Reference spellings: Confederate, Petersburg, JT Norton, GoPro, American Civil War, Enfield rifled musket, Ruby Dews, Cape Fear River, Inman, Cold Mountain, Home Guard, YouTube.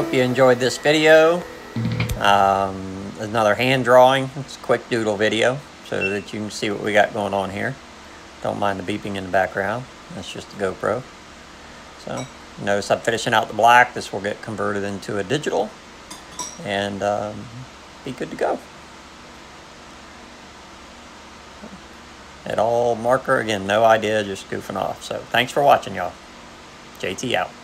hope you enjoyed this video. Another hand drawing. It's a quick doodle video so that you can see what we got going on here. Don't mind the beeping in the background. That's just the GoPro. So notice I'm finishing out the black. This will get converted into a digital and be good to go. At all marker, again, no idea, just goofing off. So thanks for watching, y'all. JT out.